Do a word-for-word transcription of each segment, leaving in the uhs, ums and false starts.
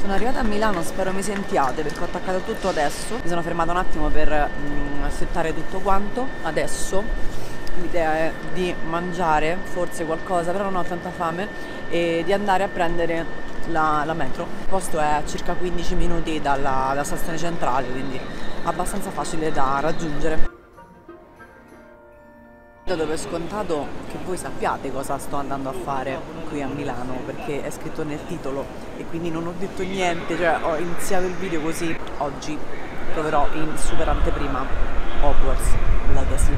Sono arrivata a Milano, spero mi sentiate perché ho attaccato tutto adesso. Mi sono fermata un attimo per mm, assettare tutto quanto. Adesso l'idea è di mangiare forse qualcosa, però non ho tanta fame, e di andare a prendere la, la metro. Il posto è a circa quindici minuti dalla, dalla stazione centrale, quindi abbastanza facile da raggiungere. Do per scontato che voi sappiate cosa sto andando a fare qui a Milano, perché è scritto nel titolo, e quindi non ho detto niente, cioè ho iniziato il video così. Oggi proverò in super anteprima Hogwarts Legacy.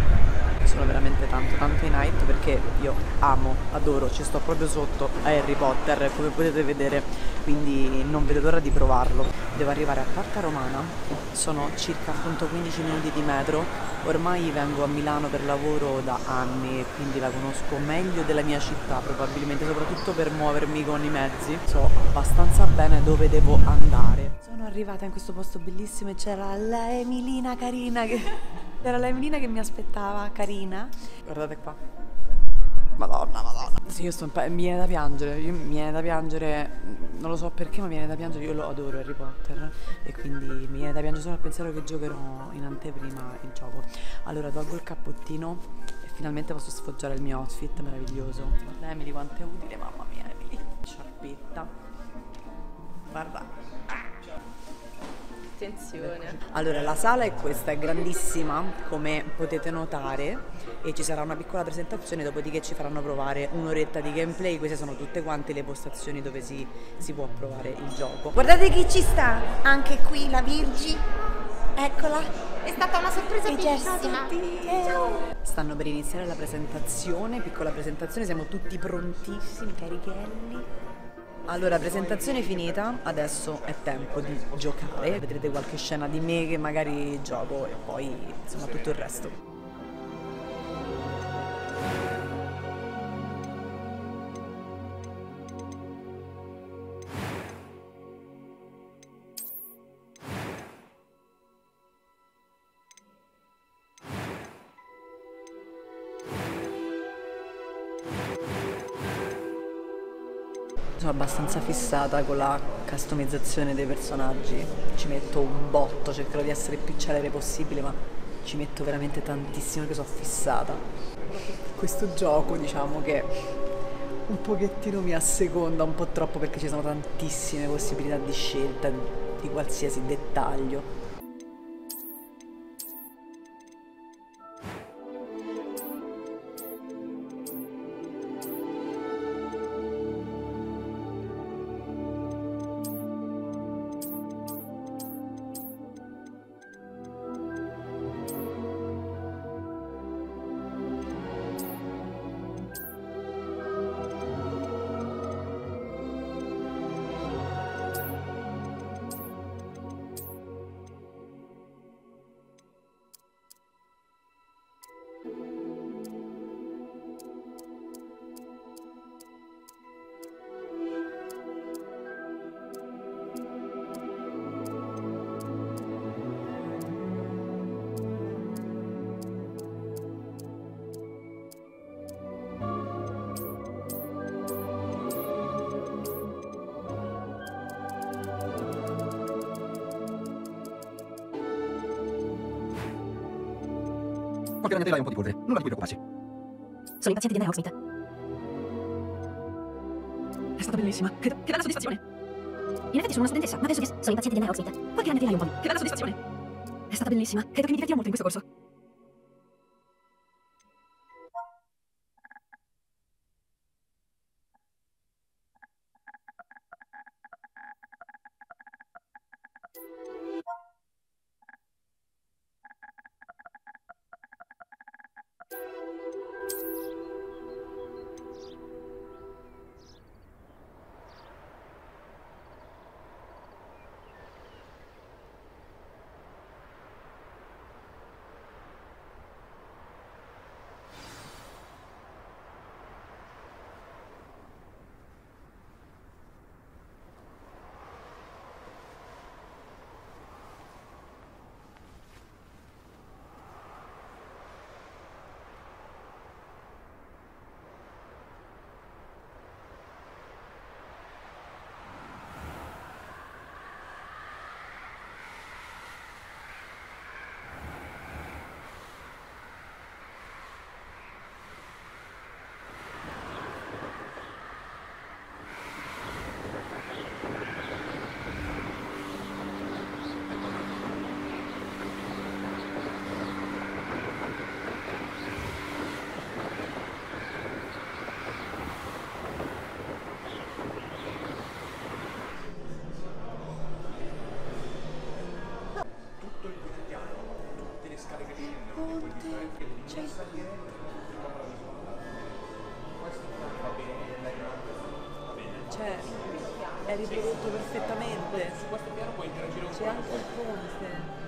Sono veramente tanto tanto in hype perché io amo, adoro, ci sto proprio sotto a Harry Potter, come potete vedere, quindi non vedo l'ora di provarlo. Devo arrivare a Porta Romana, sono circa appunto quindici minuti di metro. Ormai vengo a Milano per lavoro da anni e quindi la conosco meglio della mia città, probabilmente, soprattutto per muovermi con i mezzi. So abbastanza bene dove devo andare. Sono arrivata in questo posto bellissimo e c'era la Emilina carina che... c'era la Emilina che mi aspettava, carina. Guardate qua. Madonna, madonna. Sì, io sto impa... mi viene da piangere, io mi viene da piangere, non lo so perché, ma mi viene da piangere, io lo adoro Harry Potter e quindi mi viene da piangere solo al pensiero che giocherò in anteprima il gioco. Allora tolgo il cappottino e finalmente posso sfoggiare il mio outfit meraviglioso. Guarda Emily quanto è utile, mamma mia Emily. Sciarpetta. Guarda. Attenzione. Allora la sala è questa, è grandissima come potete notare e ci sarà una piccola presentazione, dopodiché ci faranno provare un'oretta di gameplay. Queste sono tutte quante le postazioni dove si, si può provare il gioco. Guardate chi ci sta, anche qui la Virgi, eccola. È stata una sorpresa bellissima. Stanno per iniziare la presentazione, piccola presentazione, siamo tutti prontissimi, carichelli. Allora, presentazione finita, adesso è tempo di giocare. Vedrete qualche scena di me che magari gioco e poi insomma tutto il resto. Sono abbastanza fissata con la customizzazione dei personaggi, ci metto un botto, cercherò di essere il più celere possibile, ma ci metto veramente tantissimo perché sono fissata. Questo gioco diciamo che un pochettino mi asseconda un po' troppo perché ci sono tantissime possibilità di scelta di qualsiasi dettaglio. Ovviamente lei ha un po' di polvere, nulla di cui preoccuparsi. Sono impaziente di andare a Hogsmeade. È stata bellissima, che, che bella soddisfazione. In effetti sono una studentessa, ma penso che sono impaziente di andare a Hogsmeade. Qualche anno ti lei un po' di... Che bella soddisfazione. È stata bellissima, credo che mi divertirò molto in questo corso. riprodotto perfettamente. Su questo piano puoi interagire un po'. C'è anche il ponte.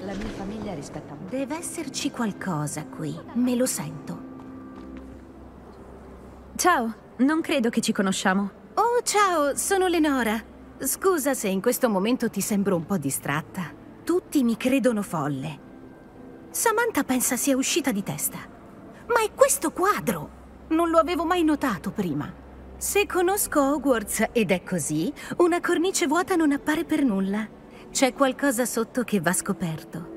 La mia famiglia rispetta... Deve esserci qualcosa qui, me lo sento. Ciao, non credo che ci conosciamo. Oh, ciao, sono Lenora. Scusa se in questo momento ti sembro un po' distratta. Tutti mi credono folle. Samantha pensa sia uscita di testa. Ma è questo quadro! Non lo avevo mai notato prima. Se conosco Hogwarts ed è così, una cornice vuota non appare per nulla. C'è qualcosa sotto che va scoperto.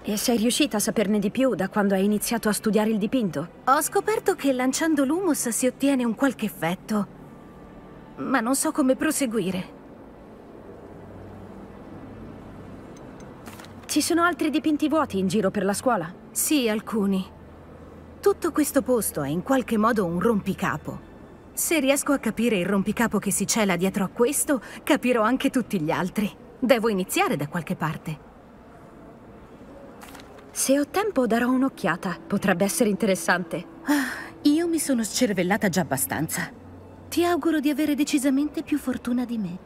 E sei riuscita a saperne di più da quando hai iniziato a studiare il dipinto? Ho scoperto che lanciando l'humus si ottiene un qualche effetto, ma non so come proseguire. Ci sono altri dipinti vuoti in giro per la scuola? Sì, alcuni. Tutto questo posto è in qualche modo un rompicapo. Se riesco a capire il rompicapo che si cela dietro a questo, capirò anche tutti gli altri. Devo iniziare da qualche parte. Se ho tempo darò un'occhiata. Potrebbe essere interessante. Ah, io mi sono scervellata già abbastanza. Ti auguro di avere decisamente più fortuna di me.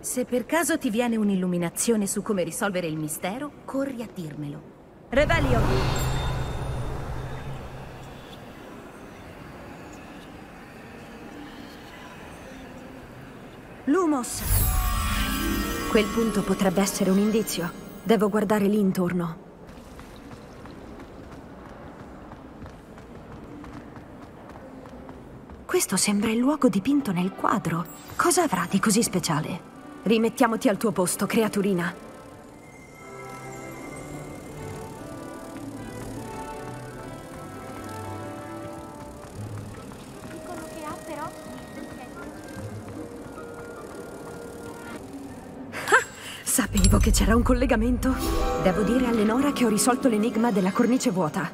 Se per caso ti viene un'illuminazione su come risolvere il mistero, corri a dirmelo. Revelio! Lumos. Quel punto potrebbe essere un indizio. Devo guardare lì intorno. Questo sembra il luogo dipinto nel quadro. Cosa avrà di così speciale? Rimettiamoti al tuo posto, creaturina. Sapevo che c'era un collegamento. Devo dire a Lenora che ho risolto l'enigma della cornice vuota.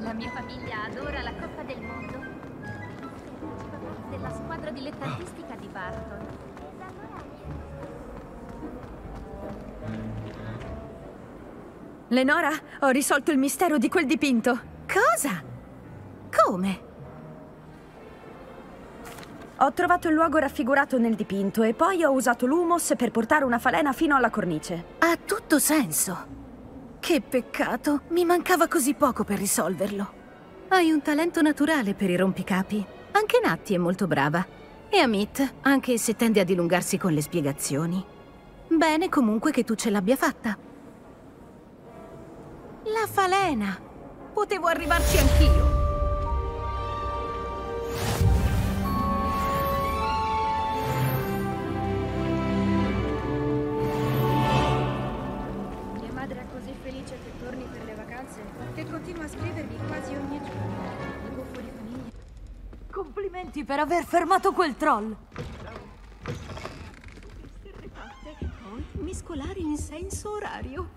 La mia famiglia adora la Coppa del Mondo. Della squadra dilettantistica di Barton. Lenora, ho risolto il mistero di quel dipinto. Cosa? Come? Ho trovato il luogo raffigurato nel dipinto e poi ho usato l'humos per portare una falena fino alla cornice. Ha tutto senso. Che peccato, mi mancava così poco per risolverlo. Hai un talento naturale per i rompicapi. Anche Natti è molto brava. E Amit, anche se tende a dilungarsi con le spiegazioni. Bene comunque che tu ce l'abbia fatta. La falena! Potevo arrivarci anch'io! Mia madre è così felice che torni per le vacanze che continua a scrivermi quasi ogni giorno. Vivo fuori famiglia. Complimenti per aver fermato quel troll! Poi mescolare in senso orario.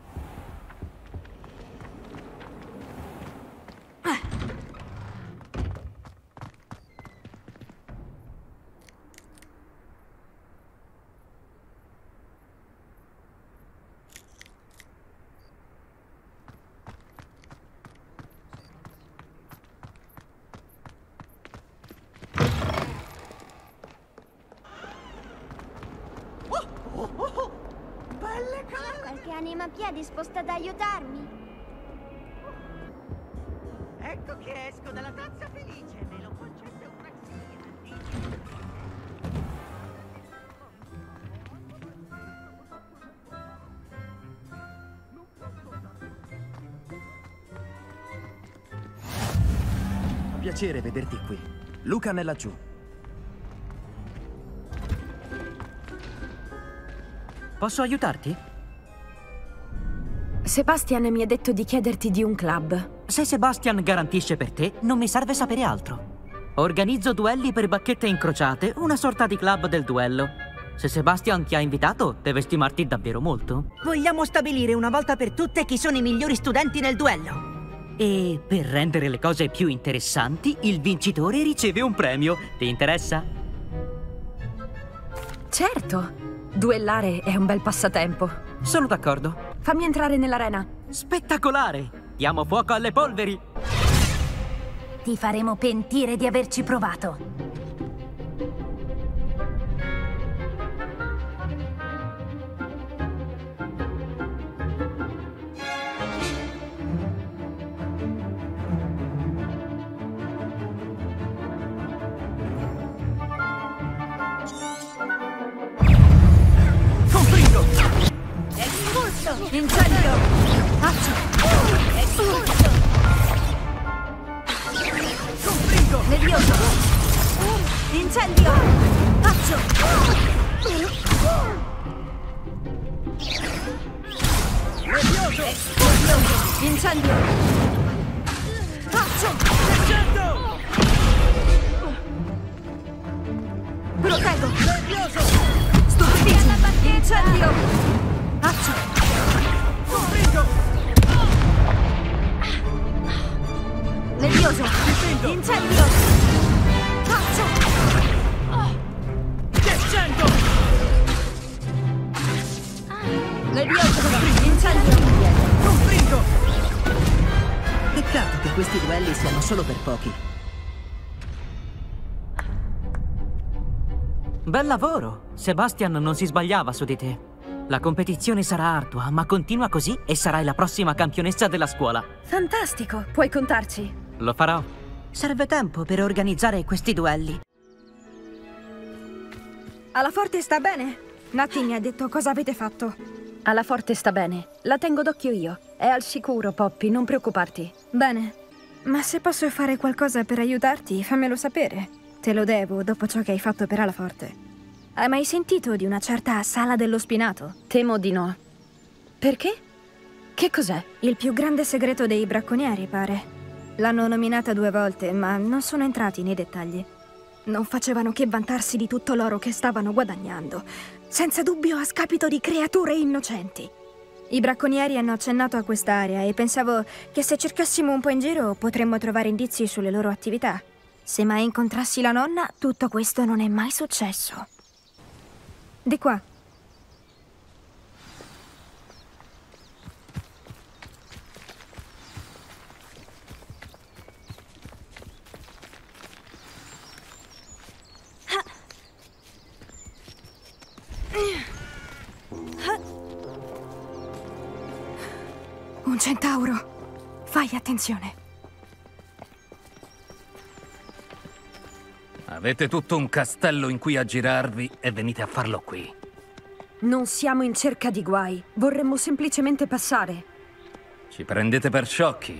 Anima Pia disposta ad aiutarmi. Ecco che esco dalla tazza felice, me lo concede un bracconiere. Piacere vederti qui. Luca è laggiù. Posso aiutarti? Sebastian mi ha detto di chiederti di un club. Se Sebastian garantisce per te, non mi serve sapere altro. Organizzo duelli per bacchette incrociate, una sorta di club del duello. Se Sebastian ti ha invitato, deve stimarti davvero molto. Vogliamo stabilire una volta per tutte chi sono i migliori studenti nel duello. E per rendere le cose più interessanti, il vincitore riceve un premio. Ti interessa? Certo! Duellare è un bel passatempo. Sono d'accordo. Fammi entrare nell'arena. Spettacolare! Diamo fuoco alle polveri! Ti faremo pentire di averci provato. Incendio! Accio! Repulso! Don Bringo! Neglioso! Incendio! Accio! Levioso! Incendio! Accio! Incendio! Protego! Levioso! Stupidismo! Incendio! Accio! Levioso! Incendio! Accio! Descendo! Levioso! Incendio! Confrido! Peccato che questi duelli siano solo per pochi. Bel lavoro! Sebastian non si sbagliava su di te. La competizione sarà ardua, ma continua così e sarai la prossima campionessa della scuola. Fantastico, puoi contarci. Lo farò. Serve tempo per organizzare questi duelli. Alaforte sta bene? Natti mi ha detto cosa avete fatto. Alaforte sta bene, la tengo d'occhio io. È al sicuro, Poppy, non preoccuparti. Bene, ma se posso fare qualcosa per aiutarti, fammelo sapere. Te lo devo dopo ciò che hai fatto per Alaforte. Hai mai sentito di una certa Sala dello Spinato? Temo di no. Perché? Che cos'è? Il più grande segreto dei bracconieri, pare. L'hanno nominata due volte, ma non sono entrati nei dettagli. Non facevano che vantarsi di tutto l'oro che stavano guadagnando, senza dubbio a scapito di creature innocenti. I bracconieri hanno accennato a quest'area e pensavo che se cercassimo un po' in giro potremmo trovare indizi sulle loro attività. Se mai incontrassi la nonna, tutto questo non è mai successo. Di qua. Un centauro. Fai attenzione. Avete tutto un castello in cui aggirarvi e venite a farlo qui. Non siamo in cerca di guai. Vorremmo semplicemente passare. Ci prendete per sciocchi.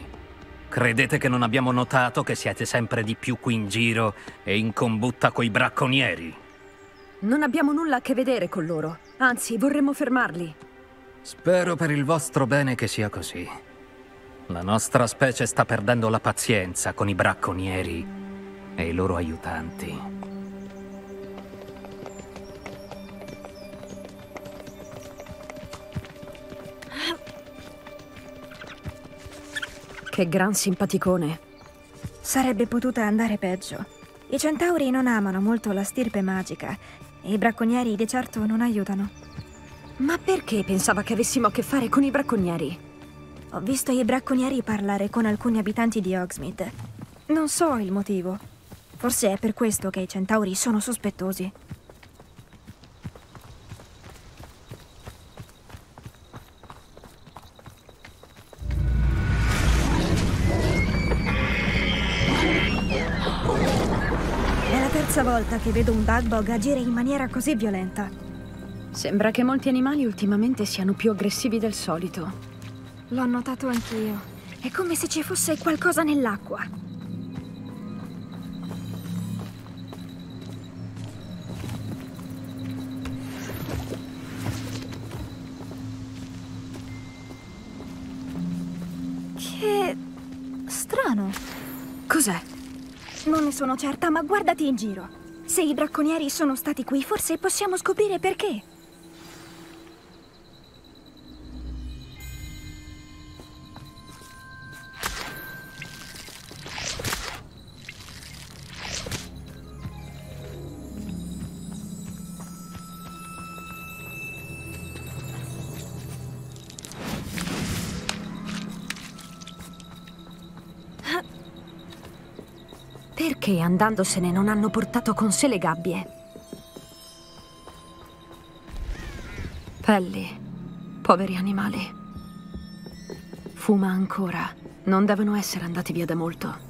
Credete che non abbiamo notato che siete sempre di più qui in giro e in combutta coi bracconieri? Non abbiamo nulla a che vedere con loro. Anzi, vorremmo fermarli. Spero per il vostro bene che sia così. La nostra specie sta perdendo la pazienza con i bracconieri e i loro aiutanti. Che gran simpaticone. Sarebbe potuta andare peggio. I centauri non amano molto la stirpe magica e i bracconieri di certo non aiutano. Ma perché pensava che avessimo a che fare con i bracconieri? Ho visto i bracconieri parlare con alcuni abitanti di Hogsmeade. Non so il motivo. Forse è per questo che i centauri sono sospettosi. È la terza volta che vedo un Bad Bug agire in maniera così violenta. Sembra che molti animali ultimamente siano più aggressivi del solito. L'ho notato anch'io. È come se ci fosse qualcosa nell'acqua. Cos'è? Non ne sono certa, ma guardati in giro. Se i bracconieri sono stati qui, forse possiamo scoprire perché. Perché andandosene non hanno portato con sé le gabbie? Pelli, poveri animali. Fuma ancora. Non devono essere andati via da molto.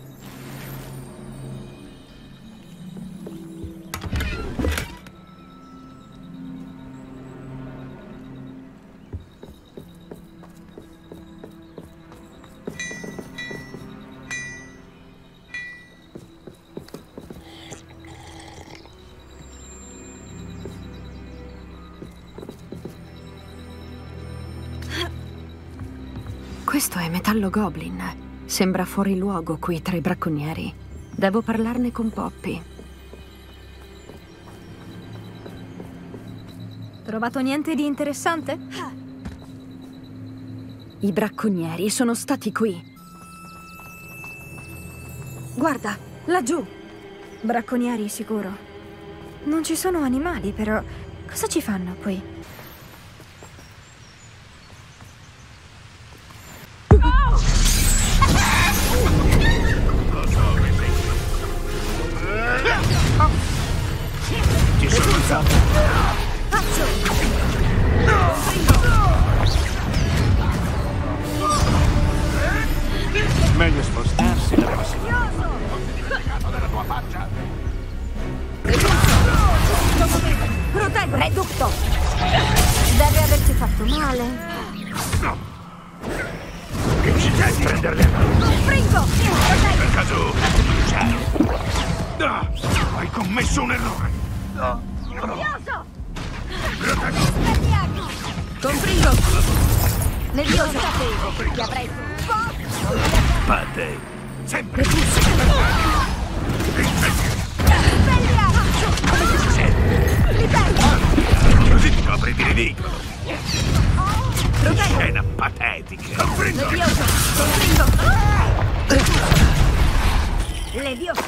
Questo è Metallo goblin. Sembra fuori luogo qui tra i bracconieri. Devo parlarne con Poppy. Trovato niente di interessante? I bracconieri sono stati qui. Guarda, laggiù. Bracconieri sicuro. Non ci sono animali, però. Cosa ci fanno qui? Accio! male. No! Che ci devi prendere le mani? Don Bringo! Per caso, ah, hai commesso un errore! No! Levioso! Protego! Don Bringo! Levioso! Sapevo che avrei... Pate! Sempre! Incendio! Come succede? Liberati! Così ti copri di ridicolo! Protego! Scena patetica! Prendo! Levioso! Prendo! Levioso!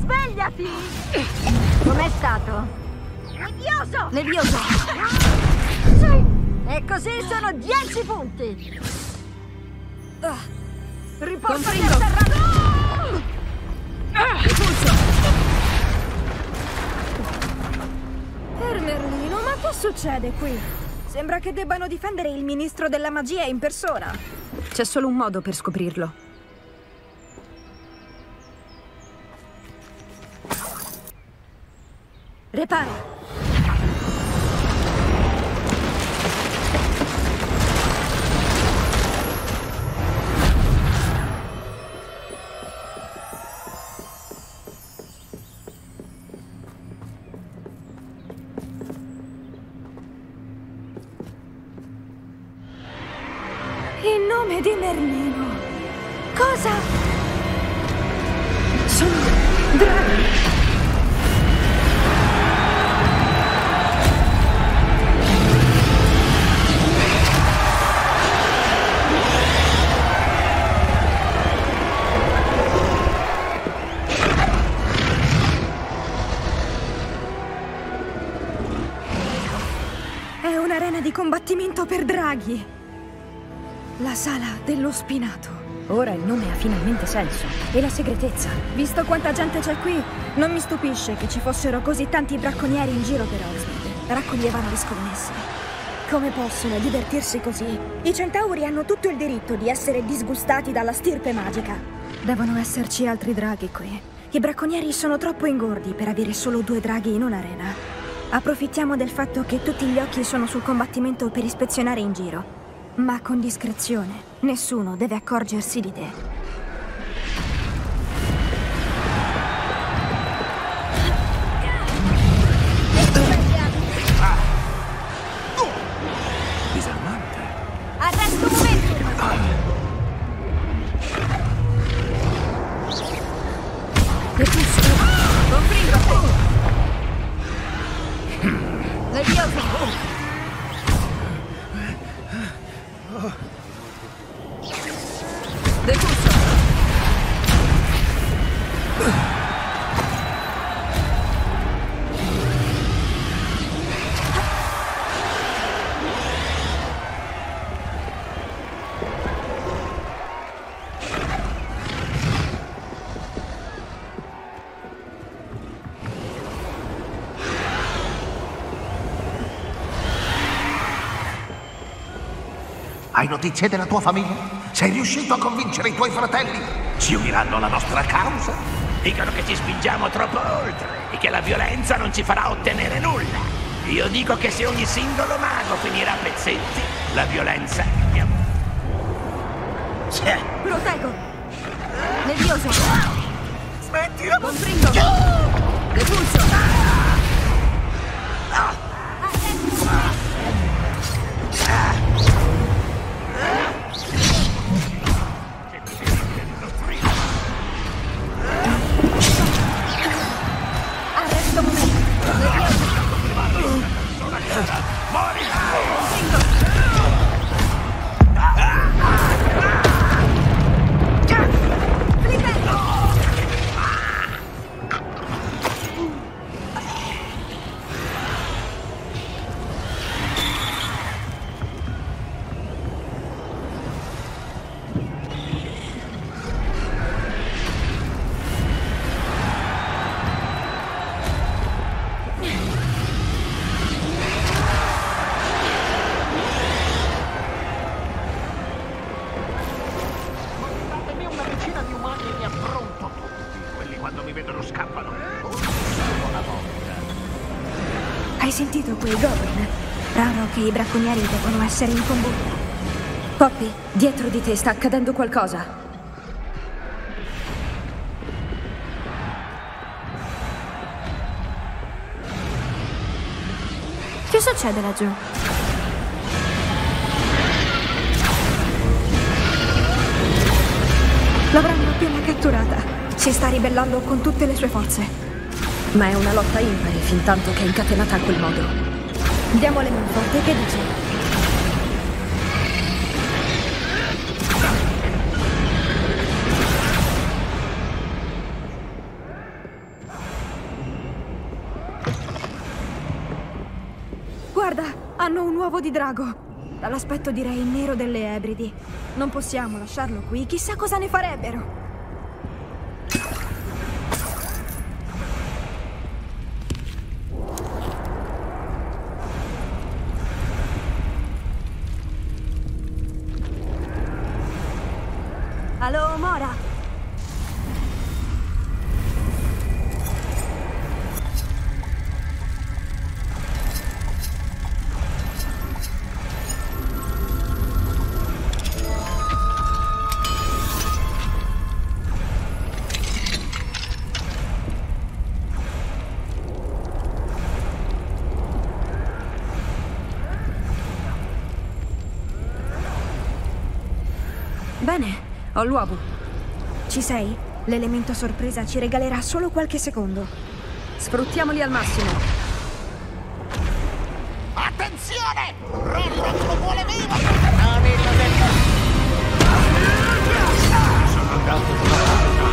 Svegliati! Com'è stato? Levioso! Levioso! Sì! E così sono dieci punti! Riportati a terra! Repulso! Per Merlino, ma che succede qui? Sembra che debbano difendere il ministro della magia in persona. C'è solo un modo per scoprirlo. Repara! Combattimento per draghi. La Sala dello Spinato. Ora il nome ha finalmente senso. E la segretezza. Visto quanta gente c'è qui, non mi stupisce che ci fossero così tanti bracconieri in giro per Hogsmeade. Raccoglievano le scommesse. Come possono divertirsi così? I centauri hanno tutto il diritto di essere disgustati dalla stirpe magica. Devono esserci altri draghi qui. I bracconieri sono troppo ingordi per avere solo due draghi in un'arena. Approfittiamo del fatto che tutti gli occhi sono sul combattimento per ispezionare in giro, ma con discrezione. Nessuno deve accorgersi di te. Ah. Oh. Disarmante. Arresto momento. Ah. Repulso. Confringo. Levioso! Repulso! Hai notizie della tua famiglia? Sei riuscito a convincere i tuoi fratelli? Si uniranno alla nostra causa? Dicono che ci spingiamo troppo oltre e che la violenza non ci farà ottenere nulla. Io dico che se ogni singolo mago finirà a pezzetti, la violenza è... Protego! Levioso! Smettila! Don Bringo! Repulso! Ah! Ah! Quei goblin Raro che i bracconieri devono essere in combutta. Poppy, dietro di te sta accadendo qualcosa. Che succede laggiù? L'avranno appena catturata. Si sta ribellando con tutte le sue forze. Ma è una lotta impari fin tanto che è incatenata a quel modo. Diamo le mani forte, che dice? Guarda, hanno un uovo di drago. Dall'aspetto direi nero delle Ebridi. Non possiamo lasciarlo qui, chissà cosa ne farebbero. Allo, Mora! Bene. Ho l'uovo. Ci sei? L'elemento sorpresa ci regalerà solo qualche secondo. Sfruttiamoli al massimo. Attenzione! Rorro lo vuole vivo! Non il detto! Sono andato con la barca!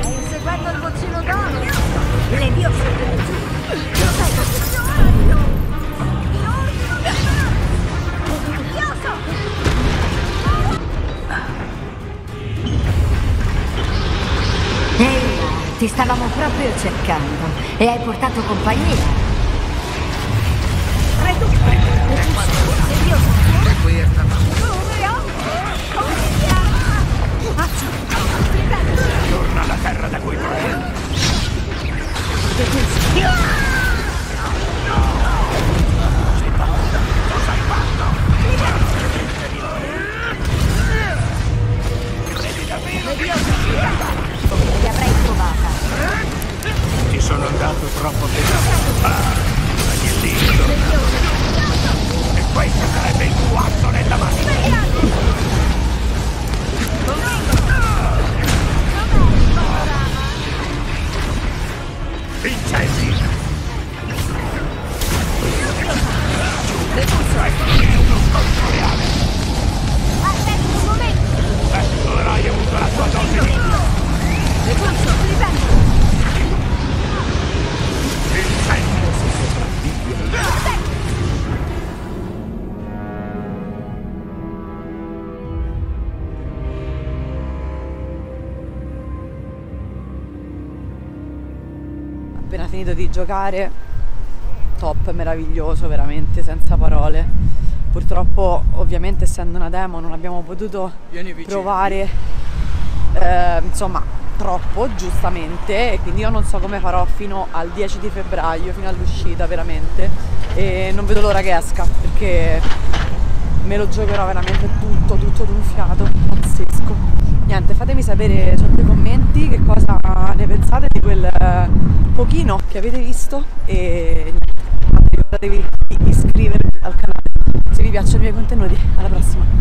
Stai inseguendo il boccino d'oro! Levioso! Lo sai così? Ti stavamo proprio cercando e hai portato compagnia. Reducto! Repulso! Neglioso! Accio! Torna alla terra da cui provieni. Repulso! Sei pazzo! Cosa hai fatto? Devi davvero dire! Ti avrei trovata. Ti sono andato troppo veloce. Ah, agnellino. E questo sarebbe il quarto nella macchina. Incendi. Le forze non controllare. Aspetta un momento. Ecco, ora hai avuto la tua dose di... E questo ripeto! Incendio si sopravvive! Appena finito di giocare, top, meraviglioso, veramente senza parole. Purtroppo, ovviamente, essendo una demo, non abbiamo potuto provare, eh, insomma, troppo, giustamente, e quindi io non so come farò fino al dieci di febbraio, fino all'uscita veramente, e non vedo l'ora che esca perché me lo giocherò veramente tutto, tutto d'un fiato, pazzesco. Niente, fatemi sapere sotto i commenti che cosa ne pensate di quel pochino che avete visto e niente, ricordatevi di iscrivervi al canale se vi piacciono i miei contenuti. Alla prossima!